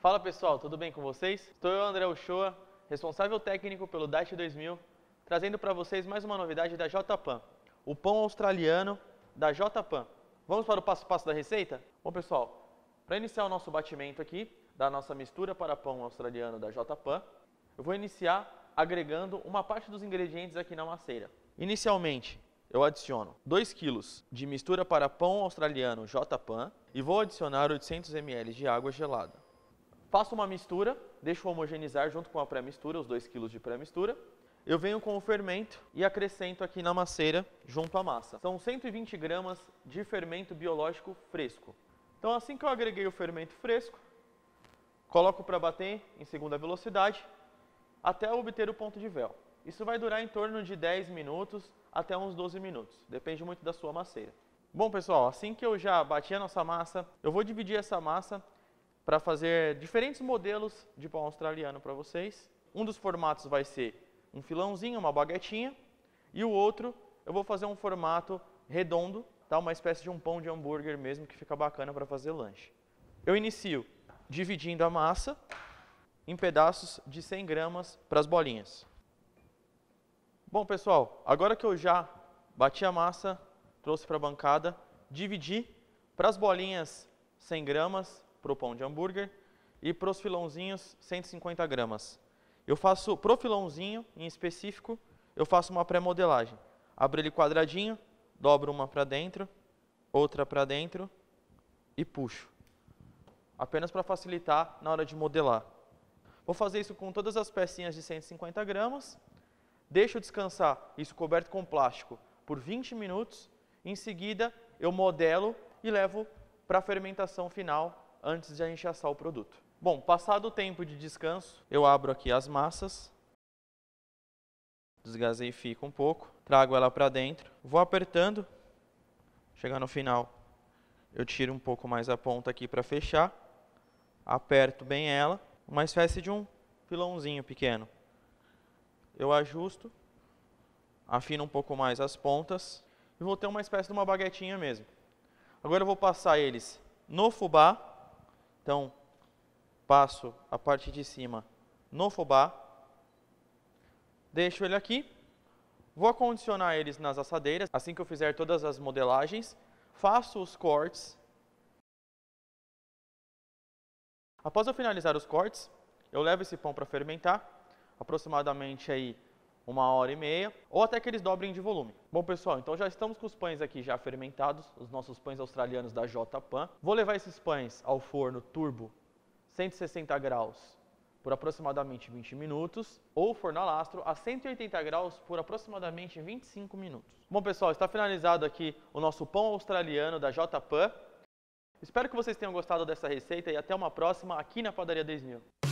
Fala pessoal, tudo bem com vocês? Estou eu, André Uchôa, responsável técnico pelo DAT 2000, trazendo para vocês mais uma novidade da JPan, o pão australiano da JPan. Vamos para o passo a passo da receita? Bom pessoal, para iniciar o nosso batimento aqui, da nossa mistura para pão australiano da JPan, eu vou iniciar agregando uma parte dos ingredientes aqui na maceira. Inicialmente, eu adiciono 2 kg de mistura para pão australiano JPan e vou adicionar 800 ml de água gelada. Faço uma mistura, deixo homogeneizar junto com a pré-mistura, os 2 kg de pré-mistura. Eu venho com o fermento e acrescento aqui na maceira junto à massa. São 120 gramas de fermento biológico fresco. Então assim que eu agreguei o fermento fresco, coloco para bater em segunda velocidade até obter o ponto de véu. Isso vai durar em torno de 10 minutos até uns 12 minutos, depende muito da sua maceira. Bom pessoal, assim que eu já bati a nossa massa, eu vou dividir essa massa para fazer diferentes modelos de pão australiano para vocês. Um dos formatos vai ser um filãozinho, uma baguetinha, e o outro eu vou fazer um formato redondo, tá? Uma espécie de um pão de hambúrguer mesmo, que fica bacana para fazer lanche. Eu inicio dividindo a massa em pedaços de 100 gramas para as bolinhas. Bom pessoal, agora que eu já bati a massa, trouxe para a bancada, dividi para as bolinhas 100 gramas para o pão de hambúrguer e para os filãozinhos 150 gramas. Eu faço pro filãozinho em específico, eu faço uma pré-modelagem. Abro ele quadradinho, dobro uma para dentro, outra para dentro e puxo. Apenas para facilitar na hora de modelar. Vou fazer isso com todas as pecinhas de 150 gramas, deixo descansar isso coberto com plástico por 20 minutos, em seguida eu modelo e levo para a fermentação final antes de a gente assar o produto. Bom, passado o tempo de descanso, eu abro aqui as massas, desgaseifico um pouco, trago ela para dentro, vou apertando, chegar no final eu tiro um pouco mais a ponta aqui para fechar, aperto bem ela, uma espécie de um pilãozinho pequeno. Eu ajusto, afino um pouco mais as pontas e vou ter uma espécie de uma baguetinha mesmo. Agora eu vou passar eles no fubá, então passo a parte de cima no fubá, deixo ele aqui, vou acondicionar eles nas assadeiras, assim que eu fizer todas as modelagens, faço os cortes. Após eu finalizar os cortes, eu levo esse pão para fermentar, aproximadamente aí 1h30, ou até que eles dobrem de volume. Bom pessoal, então já estamos com os pães aqui já fermentados, os nossos pães australianos da JPan. Vou levar esses pães ao forno turbo 160 graus por aproximadamente 20 minutos, ou forno a lastro a 180 graus por aproximadamente 25 minutos. Bom pessoal, está finalizado aqui o nosso pão australiano da JPan. Espero que vocês tenham gostado dessa receita e até uma próxima aqui na Padaria 2000.